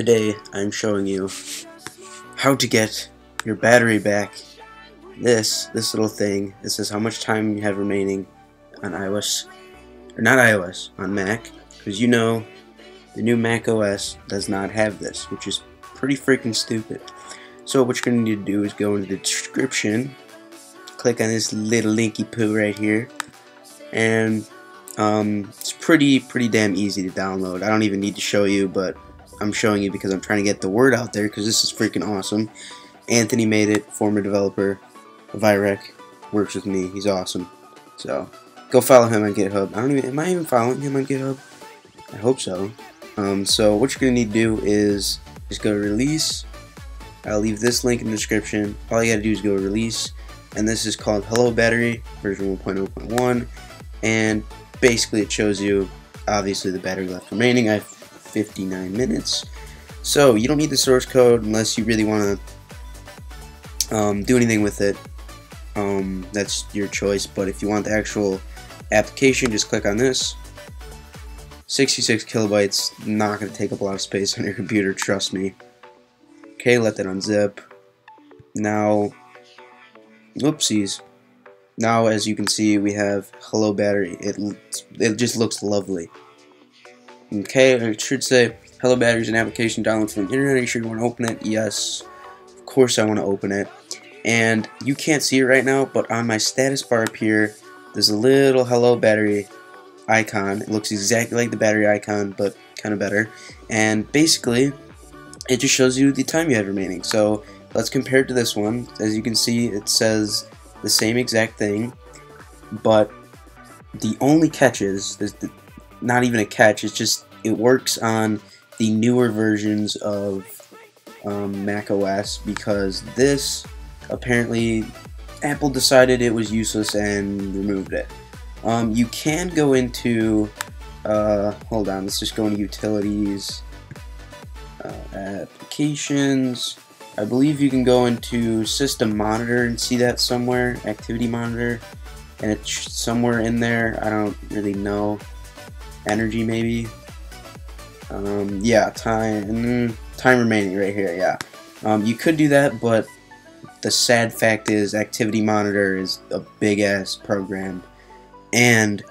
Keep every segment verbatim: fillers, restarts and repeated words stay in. Today I'm showing you how to get your battery back. This, this little thing, this is how much time you have remaining on iOS, or not iOS, on Mac, because you know the new mac O S does not have this, which is pretty freaking stupid. So what you're going to need to do is go into the description, click on this little linky poo right here, and um, it's pretty, pretty damn easy to download. I don't even need to show you, but I'm showing you because I'm trying to get the word out there because this is freaking awesome. Anthony made it, former developer of iRec, works with me. He's awesome. So go follow him on GitHub. I don't even, am I even following him on GitHub? I hope so. Um, so what you're going to need to do is just go to release. I'll leave this link in the description. All you got to do is go to release. And this is called Hello Battery, version one point oh point one. And basically it shows you, obviously, the battery left remaining. I've fifty-nine minutes. So you don't need the source code unless you really want to um, do anything with it. Um, that's your choice. But if you want the actual application, just click on this. sixty-six kilobytes, not going to take up a lot of space on your computer, trust me. Okay, let that unzip. Now, whoopsies. Now, as you can see, we have Hello Battery. It, it just looks lovely. Okay, it should say, Hello Battery is an application downloaded from the internet. Are you sure you want to open it? Yes, of course I want to open it. And you can't see it right now, but on my status bar up here, there's a little Hello Battery icon. It looks exactly like the battery icon, but kind of better. And basically, it just shows you the time you have remaining. So let's compare it to this one. As you can see, it says the same exact thing, but the only catch is, there's the, not even a catch, it's just it works on the newer versions of um, mac O S, because this, apparently Apple decided it was useless and removed it. Um, you can go into, uh, hold on, let's just go into Utilities, uh, Applications. I believe you can go into System Monitor and see that somewhere, Activity Monitor, and it's somewhere in there, I don't really know. Energy, maybe. Um, yeah, time time remaining right here. Yeah, um, you could do that, but the sad fact is Activity Monitor is a big ass program, and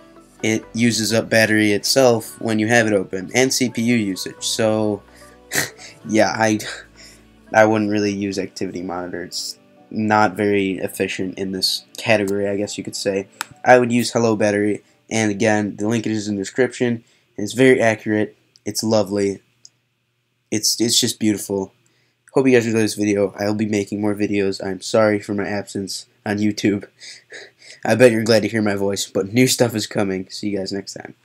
it uses up battery itself when you have it open, and C P U usage. So yeah, I I wouldn't really use Activity Monitor. It's not very efficient in this category, I guess you could say. I would use Hello Battery. And again, the link is in the description, and it's very accurate, it's lovely, it's it's just beautiful. Hope you guys enjoyed this video. I'll be making more videos. I'm sorry for my absence on YouTube. I bet you're glad to hear my voice, but new stuff is coming. See you guys next time.